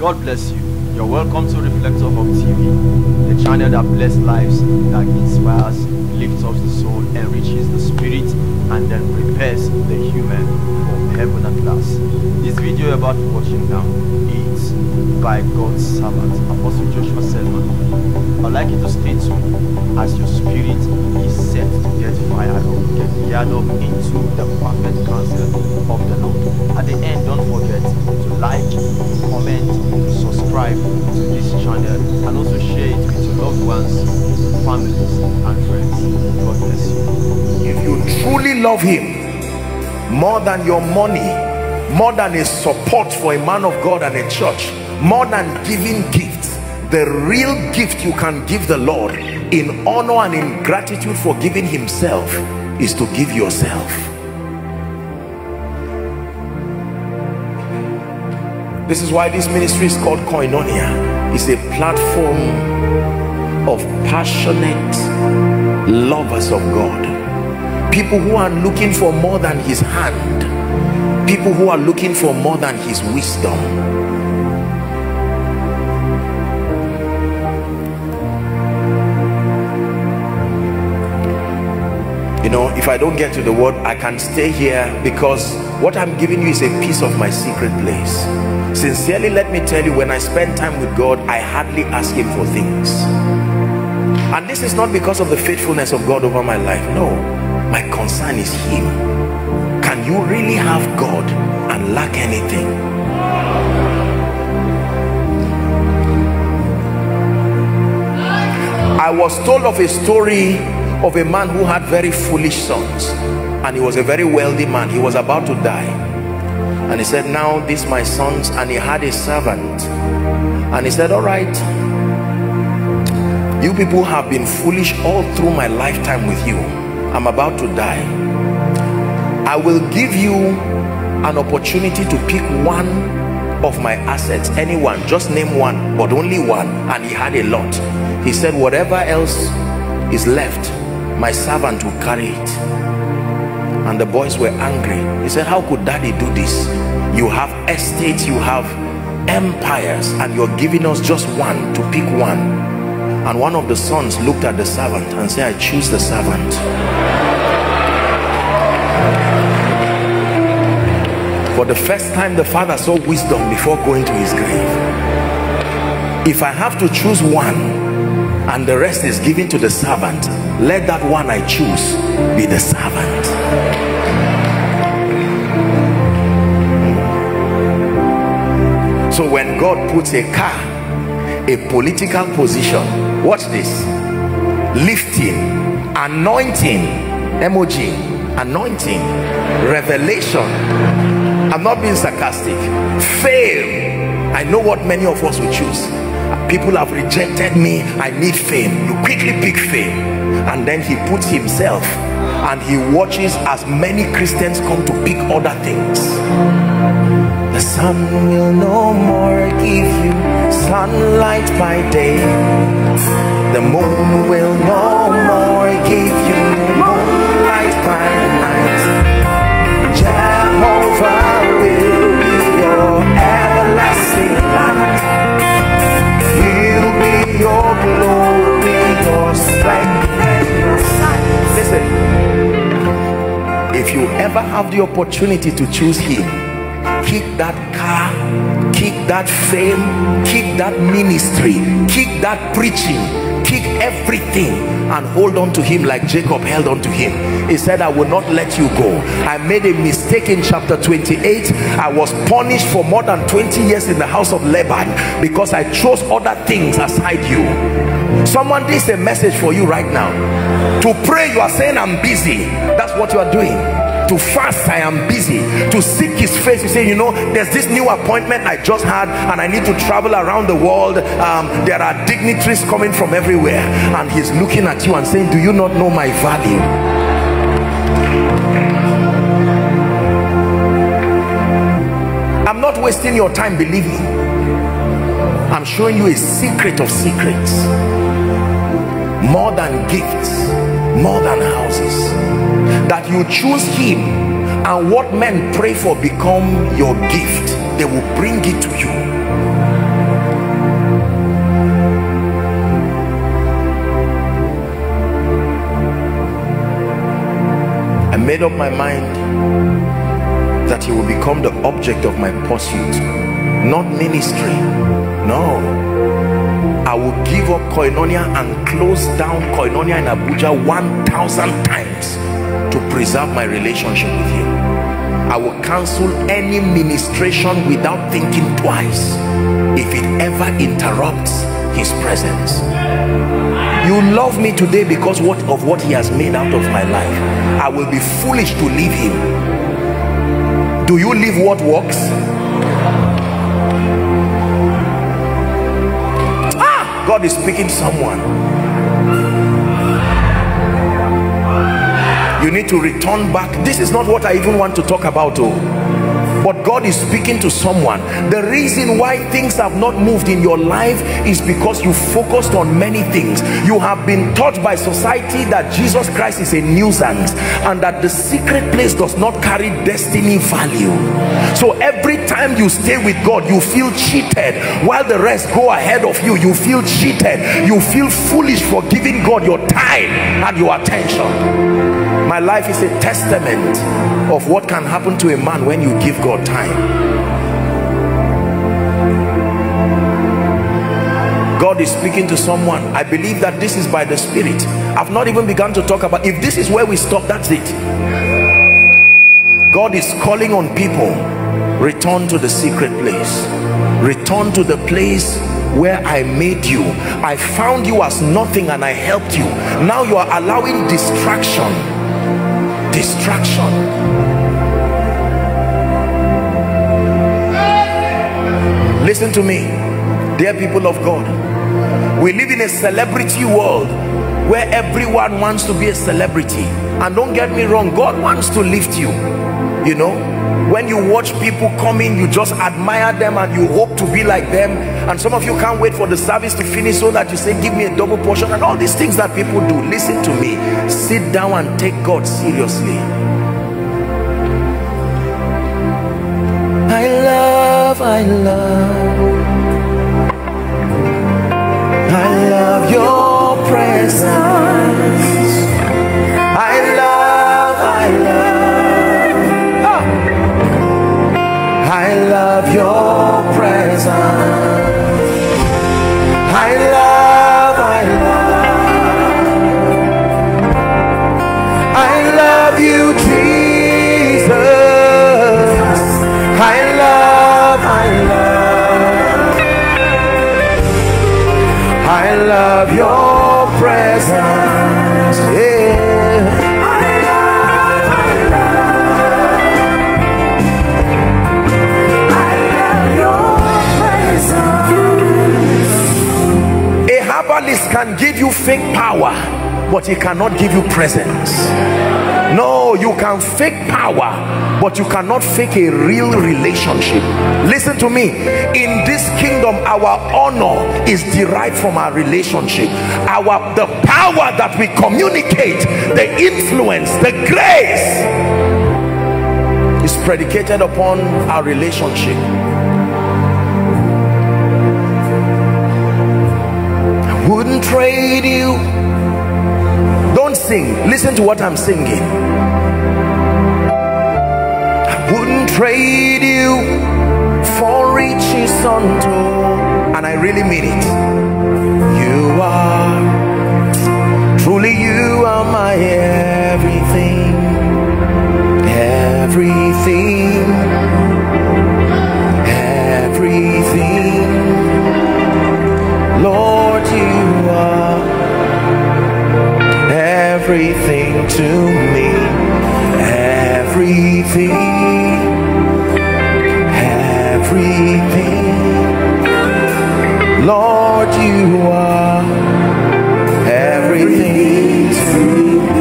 God bless you. You're welcome to Reflector Hub TV, the channel that blesses lives, that inspires, lifts up the soul, enriches the spirit, and then prepares the human for heaven at last. This video you're about watching now is by God's servant, Apostle Joshua Selman. I'd like you to stay tuned as your spirit is set to get fired up, get geared up into the perfect counsel of the Lord. At the end, don't forget to like, comment, subscribe to this channel, and also share it with your loved ones, families, and friends. God bless you. If you truly love him more than your money, more than a support for a man of God and a church, more than giving gifts, the real gift you can give the Lord in honor and in gratitude for giving himself is to give yourself. This is why this ministry is called Koinonia. It's a platform of passionate lovers of God, people who are looking for more than his hand, people who are looking for more than his wisdom. You know, if I don't get to the word, I can stay here, because what I'm giving you is a piece of my secret place. Sincerely, let me tell you, when I spend time with God, I hardly ask him for things. And this is not because of the faithfulness of God over my life. No, my concern is him. Can you really have God and lack anything? I was told of a story of a man who had very foolish sons, and he was a very wealthy man. He was about to die, and he said, now these my sons, and he had a servant, and he said, all right, you people have been foolish all through my lifetime with you. I'm about to die. I will give you an opportunity to pick one of my assets, anyone, just name one, but only one. And he had a lot. He said, whatever else is left, my servant will carry it. And the boys were angry. He said, how could daddy do this? You have estates, you have empires, and you're giving us just one to pick one. And one of the sons looked at the servant and said, I choose the servant. For the first time, the father saw wisdom before going to his grave. If I have to choose one and the rest is given to the servant, let that one I choose be the servant. So when God puts a car, a political position, watch this, lifting, anointing, emoji, anointing, revelation, I'm not being sarcastic, fame. I know what many of us will choose. People have rejected me, I need fame. You quickly pick fame. And then he puts himself and he watches as many Christians come to pick other things. The sun will no more give you sunlight by day. The moon will no more give you moonlight by night. Jehovah will be your everlasting light. He'll be your glory, your strength, and your sight. Listen, if you ever have the opportunity to choose him, kick that car, kick that fame, kick that ministry, kick that preaching, kick everything, and hold on to him like Jacob held on to him. He said, I will not let you go. I made a mistake in chapter 28. I was punished for more than 20 years in the house of Laban because I chose other things aside you. Someone, this is a message for you right now. To pray, you are saying, I'm busy. That's what you are doing. To fast, I am busy. To seek his face, you say, you know, there's this new appointment I just had and I need to travel around the world. There are dignitaries coming from everywhere. And he's looking at you and saying, do you not know my value? I'm not wasting your time, believe me. I'm showing you a secret of secrets. More than gifts, more than houses. That you choose him, and what men pray for become your gift. They will bring it to you. made up my mind that he will become the object of my pursuit, not ministry. No, I will give up Koinonia and close down Koinonia in Abuja 1,000 times to preserve my relationship with you. I will cancel any ministration without thinking twice if it ever interrupts his presence. You love me today because of what he has made out of my life. I will be foolish to leave him. Do you leave what works? Ah, God is speaking to someone. You need to return back. This is not what I even want to talk about, but God is speaking to someone. The reason why things have not moved in your life is because you focused on many things. You have been taught by society that Jesus Christ is a nuisance and that the secret place does not carry destiny value. So every time you stay with God, you feel cheated. While the rest go ahead of you, you feel cheated. You feel foolish for giving God your time and your attention. My life is a testament of what can happen to a man when you give God time. God is speaking to someone. I believe that this is by the Spirit. I've not even begun to talk about, if this is where we stop, that's it. God is calling on people, return to the secret place. Return to the place where I made you. I found you as nothing and I helped you. Now you are allowing distraction. Distraction. Listen to me, dear people of God. We live in a celebrity world where everyone wants to be a celebrity. And don't get me wrong, God wants to lift you. You know, when you watch people come in, you just admire them and you hope to be like them. And some of you can't wait for the service to finish so that you say, give me a double portion, and all these things that people do. Listen to me, sit down and take God seriously. I love your presence. I love your presence. I love you, Jesus. I love your presence. Yeah. Can give you fake power, but he cannot give you presence. No, you can fake power, but you cannot fake a real relationship. Listen to me, in this kingdom our honor is derived from our relationship. The power that we communicate, the influence, the grace is predicated upon our relationship. Wouldn't trade you. Don't sing. Listen to what I'm singing. I wouldn't trade you for riches untold. And I really mean it. You are, truly you are my everything. Everything. Everything. Lord, you are everything to me, everything, everything. Lord, you are everything to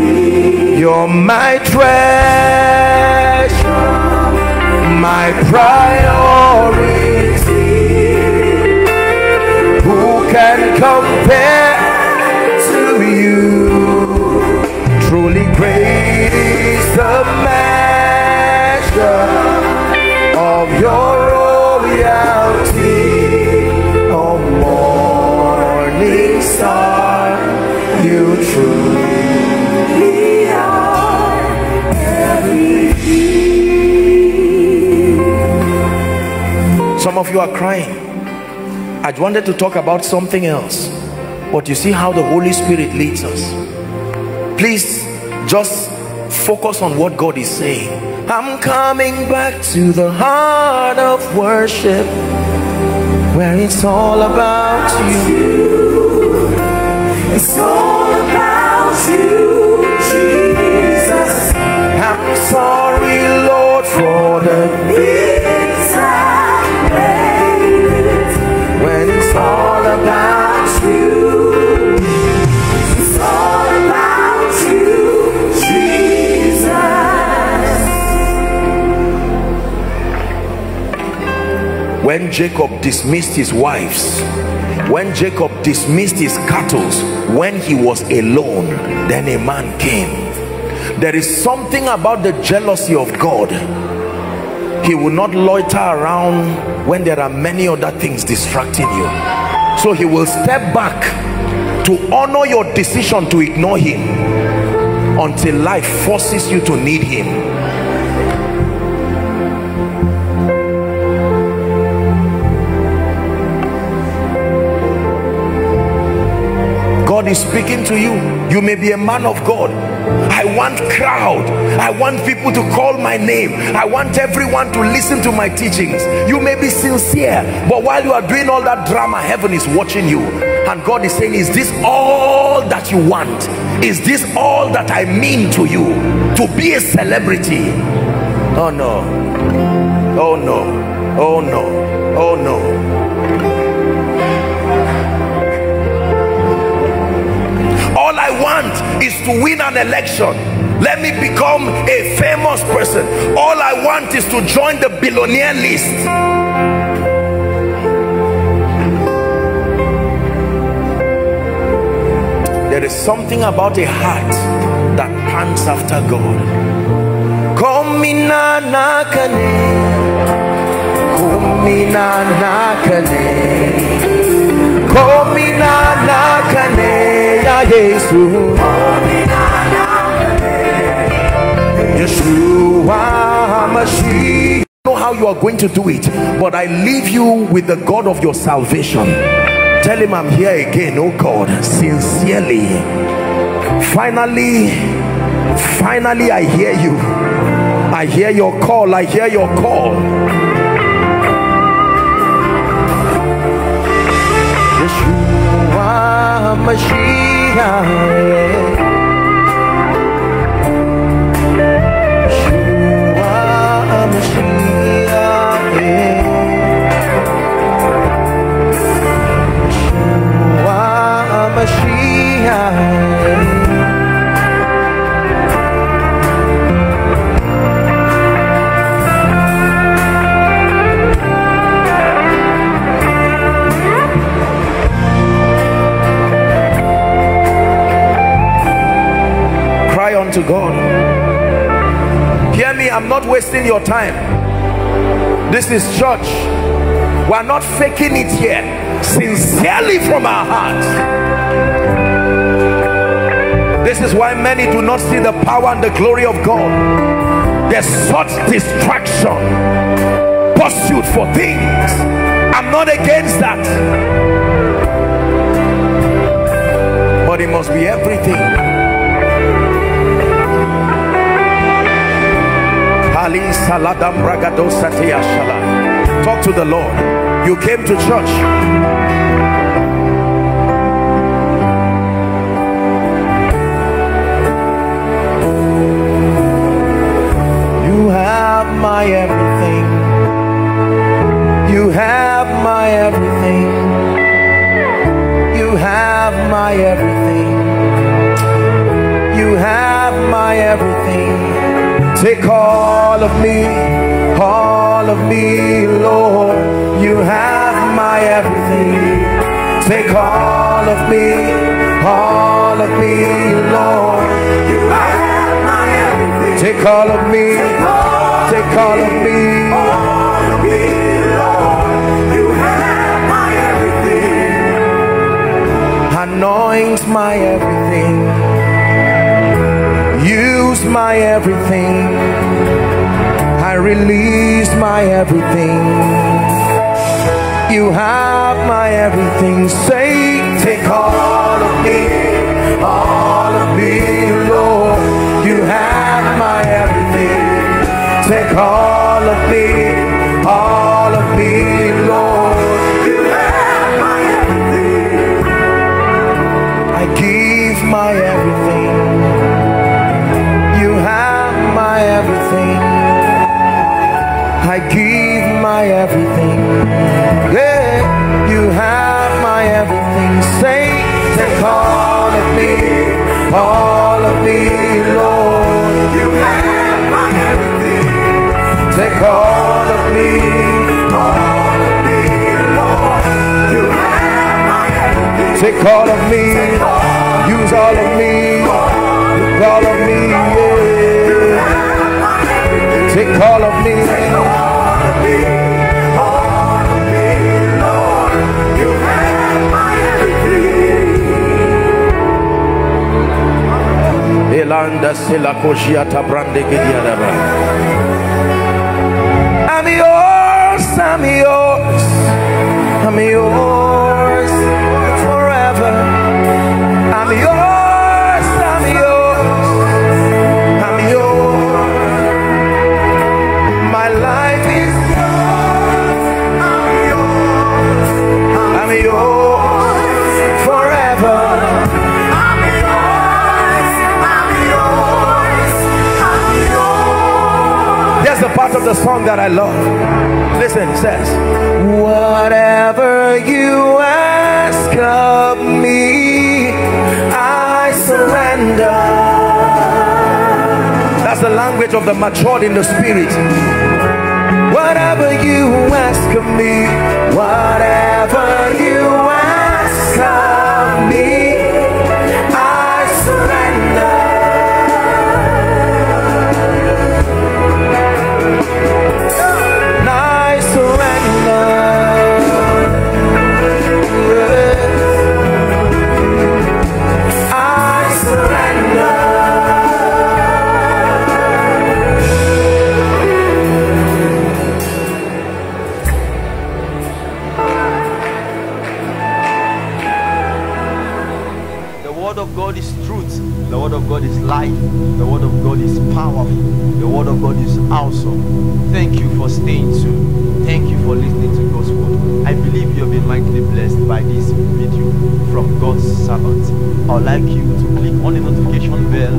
me. You're my treasure, my priority. Can compare to you. Truly great is the measure of your royalty. O morning star, you truly are. Some of you are crying. I wanted to talk about something else, but you see how the Holy Spirit leads us. Please just focus on what God is saying. I'm coming back to the heart of worship, where it's all about you. It's all about you, Jesus. I'm sorry, Lord, for the things I made. When it's all about you, it's all about you, Jesus. When Jacob dismissed his wives, when Jacob dismissed his cattle, when he was alone, then a man came. There is something about the jealousy of God. He will not loiter around when there are many other things distracting you. So he will step back to honor your decision to ignore him until life forces you to need him. God is speaking to you. You may be a man of God. I want crowd. I want people to call my name. I want everyone to listen to my teachings. You may be sincere, but while you are doing all that drama, heaven is watching you. And God is saying, is this all that you want? Is this all that I mean to you? To be a celebrity? Oh no. Oh no. Oh no. Oh no. All I want is to win an election. Let me become a famous person. All I want is to join the billionaire list. There is something about a heart that pants after God. I don't know how you are going to do it, but I leave you with the God of your salvation. Tell him, I'm here again, oh God, sincerely. Finally, I hear you. I hear your call. I hear your call. Yeshua Mashiach. To God, hear me, I'm not wasting your time. This is church. We're not faking it here. Sincerely from our hearts. This is why many do not see the power and the glory of God. There's such distraction, pursuit for things. I'm not against that, but it must be everything. Talk to the Lord. You came to church. You have my everything. You have my everything. You have my everything. You have my everything. Take all of me, Lord. You have my everything. Take all of me, Lord. You have my everything. Take all of me, take all of me, all of me, Lord. You have my everything. Anoint my everything. Use my everything. I release my everything. You have my everything. Say, take all of me, all of me, Lord. You have my everything. Take all of me, all of me, Lord. You have my everything. I give my everything. You have my everything. I give my everything. Yeah, you have my everything. Say, take all of me, all of me, Lord. You have my everything. Take all of me, all of me, Lord. You have my everything. Take all of me, use all of me, use all of me, yeah. Take all of me, all of me, Lord. You have my everything. Elanda Silakoshiyata Brande Gidiadaba. I'm yours, I'm yours, I'm yours forever. I'm yours, I'm yours, I'm yours. My life is yours, I'm yours, I'm yours forever. I'm yours, I'm yours, I'm yours. There's a part of the song that I love. Listen, it says, whatever you ask of me, I surrender. That's the language of the matured in the spirit. Whatever you ask of me, whatever you ask of me, I surrender. I surrender. I surrender. The word of God is life. The word of God is powerful. The word of God is awesome. Thank you for staying tuned. Thank you for listening to God's word. I believe you have been mightily blessed by this video from God's servant. I would like you to click on the notification bell